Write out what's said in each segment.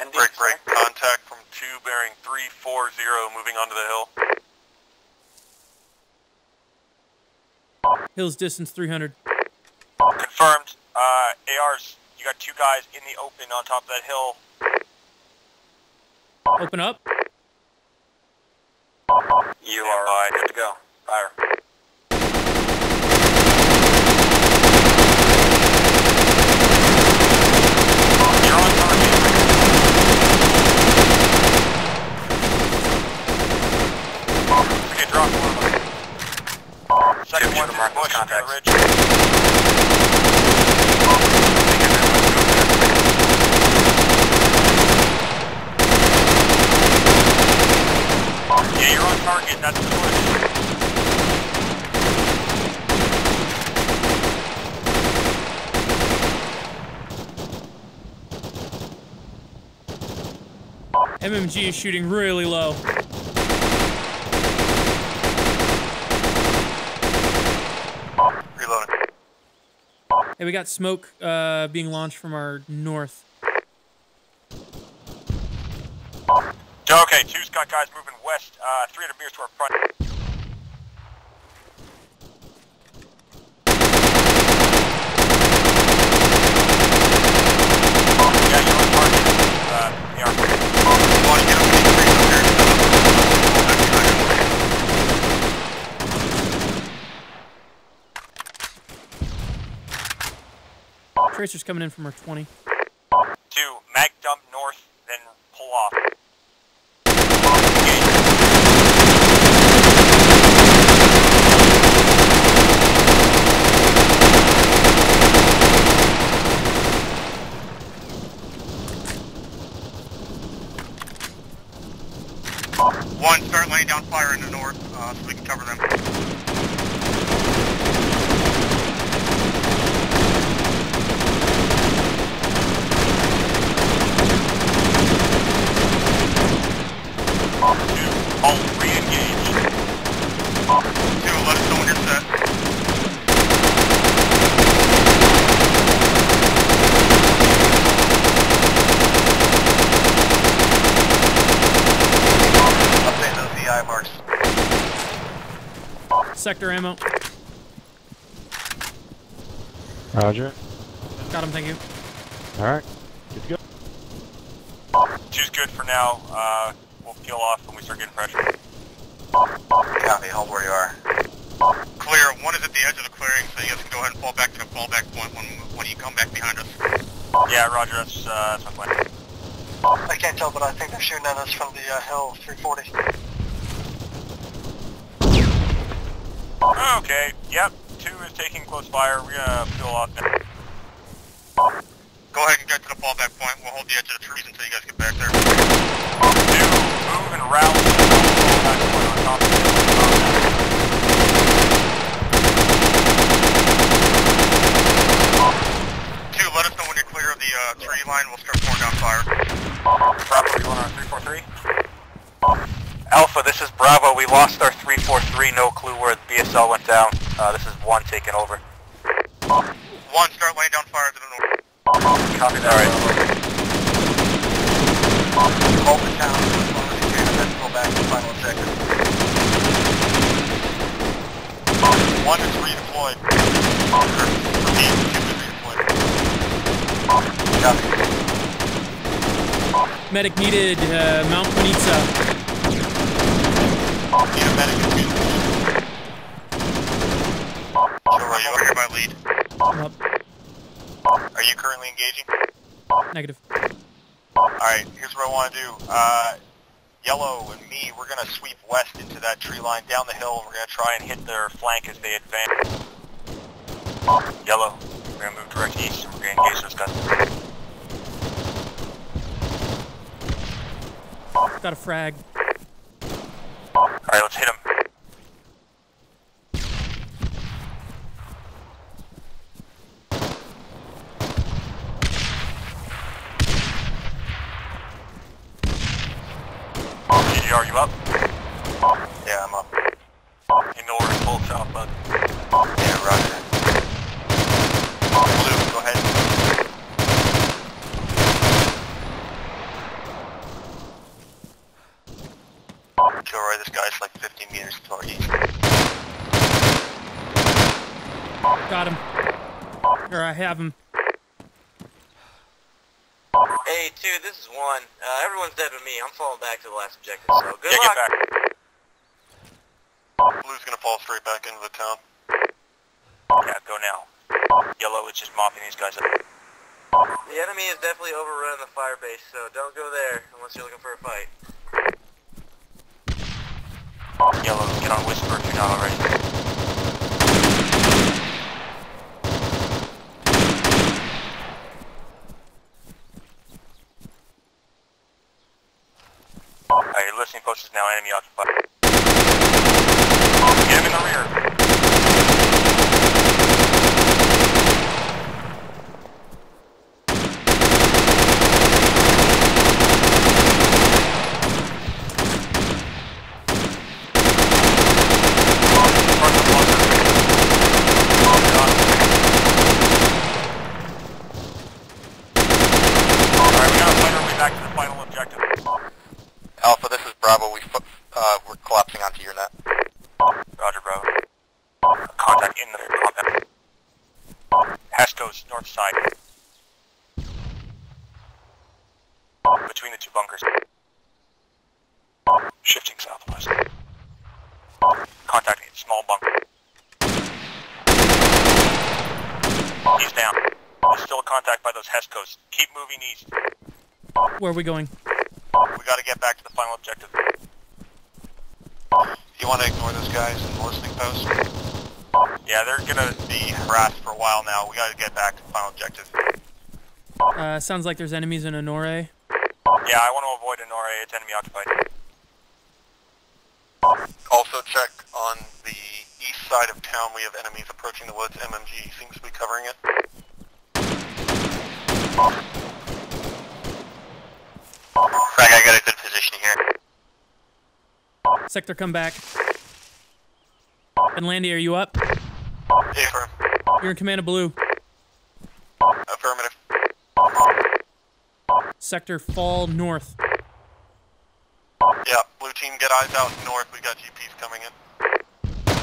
And break, contact from 2 bearing 340, moving onto the hill. Hill's distance 300. Confirmed. ARs, you got two guys in the open on top of that hill. Open up. You are right, good to go. Fire. Second one, mark bush to the ridge. Yeah, you're on target, that's the bush. MMG is shooting really low. Hey, we got smoke being launched from our north. Okay, two's got guys moving west, 300 meters to our front. Yeah, you're on target. They are. Want to get up to 300. Tracer's coming in from her 20. 2, mag dump north, then pull off. One, start laying down fire in the north, so we can cover them. All re-engaged. 2-11, someone gets set. Update those VI marks. Sector ammo. Roger. Got him, thank you. Alright, good to go. Two's good for now. We'll peel off when we start getting pressure. Copy, hold where you are. Clear, one is at the edge of the clearing, so you guys can go ahead and fall back to the fallback point when you come back behind us. Yeah, roger, that's my plan. I can't tell, but I think they're shooting at us from the hill 340. Okay, yep, 2 is taking close fire, we're gonna peel off now. Go ahead and get to the fallback point, we'll hold the edge of the trees until you guys get back there. 2. Move and route to the fallback point on top of the hill. Two, let us know when you're clear of the tree line, we'll start pouring down fire. Bravo, you want our 343? Alpha, this is Bravo, we lost our 343, no clue where the BSL went down. This is 1 taking over. 1, start laying down fire to the north. Copy that. Alright. Hold the town as long as you can, and then go back to the final objective. 1 is redeployed. Repeat, 2 is redeployed. Copy. Medic needed, Mount Panizza. Need a medic in Panizza. Joe, are you over here by lead? I'm up. Are you currently engaging? Negative. Alright, here's what I want to do. Yellow and me, we're going to sweep west into that tree line down the hill, and we're going to try and hit their flank as they advance. Yellow, we're going to move direct east, and we're going to engage those guns. Got a frag. Alright, let's hit them. Are you up? Yeah, I'm up. In order, full top, bud. Yeah, roger. Blue, go ahead. this guy's like 50 meters to our east. Got him. Or I have him. Hey, two, this is one. Everyone's dead with me. I'm falling back to the last objective, so good luck. Get back. Blue's gonna fall straight back into the town. Yeah, go now. Yellow is just mopping these guys up. The enemy is definitely overrun the fire base, so don't go there unless you're looking for a fight. Yellow, get on Whisper if you're not already. Alright, your listening post is now enemy occupied. Get him in the rear. Where are we going? We gotta get back to the final objective. You wanna ignore those guys in the listening post? Yeah, they're gonna be harassed for a while now. We gotta get back to the final objective. Sounds like there's enemies in Honore. Yeah, I wanna avoid Honore. It's enemy occupied. Also check on the east side of town. We have enemies approaching the woods. MMG seems to be covering it. Frank, I got a good position here. Sector, come back. And Landy, are you up? Hey, affirm. You're in command of Blue. Affirmative. Sector, fall north. Yeah, Blue team, get eyes out north. We got GPs coming in.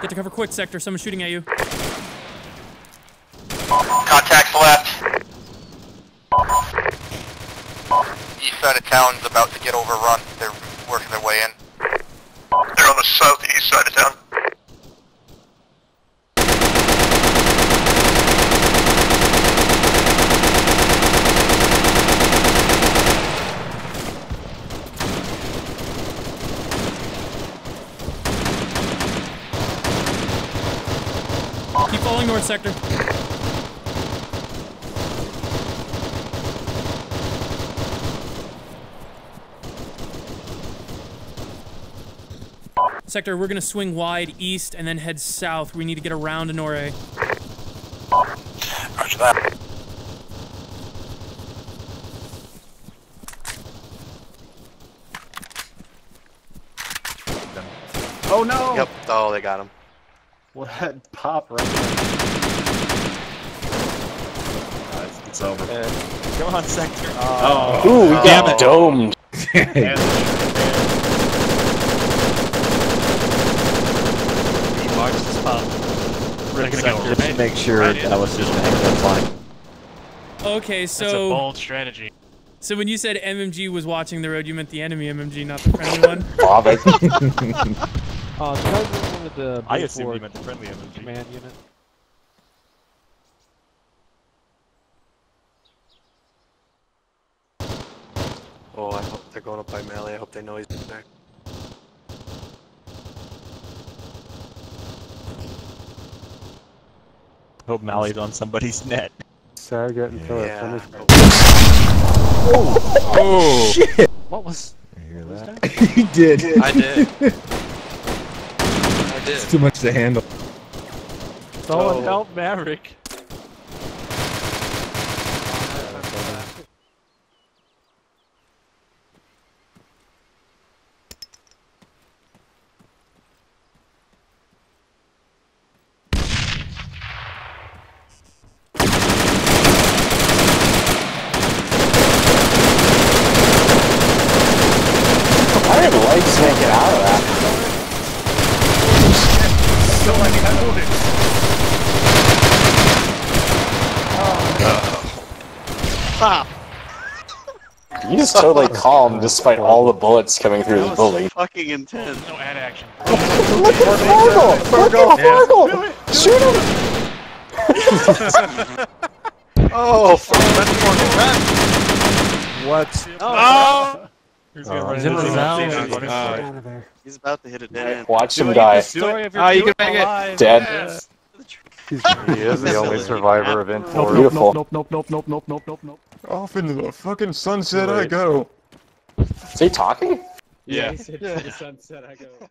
Get to cover quick, Sector. Someone's shooting at you. Contacts left. East side of town's about to get overrun. They're working their way in. They're on the southeast side of town. Keep following north, Sector. Sector, we're gonna swing wide east and then head south. We need to get around Honore. Roger that. Oh no! Yep. Oh, they got him. What a pop right there. It's over. Come on, Sector. Ooh, we got domed. Just make sure that was just a heck of a line. Okay, so... That's a bold strategy. So when you said MMG was watching the road, you meant the enemy MMG, not the friendly one? Bob, I think. I assumed you meant the friendly MMG. Command unit. Oh, I hope they're going up by melee. I hope they know he's back. Hope Mally's on somebody's net. Sorry, I got until I finished. Oh shit! What was? I hear that? He did. I did. I did. It's too much to handle. Someone help Maverick. I did lights make it out of that? So I mean, I hold it. Stop. You just totally calm despite all the bullets coming through the building. Fucking intense. No ad action. Look at Fargle! Look at Fargle! Yeah. Shoot him! Oh, fuck. That's what? Oh! He's about to hit a dead end. Watch him die. Oh, you can make it. Dead. Yes. He is the only survivor of Int 4. Beautiful. Nope. Off into the fucking sunset I go. Is he talking? Yeah. He said, to the sunset I go.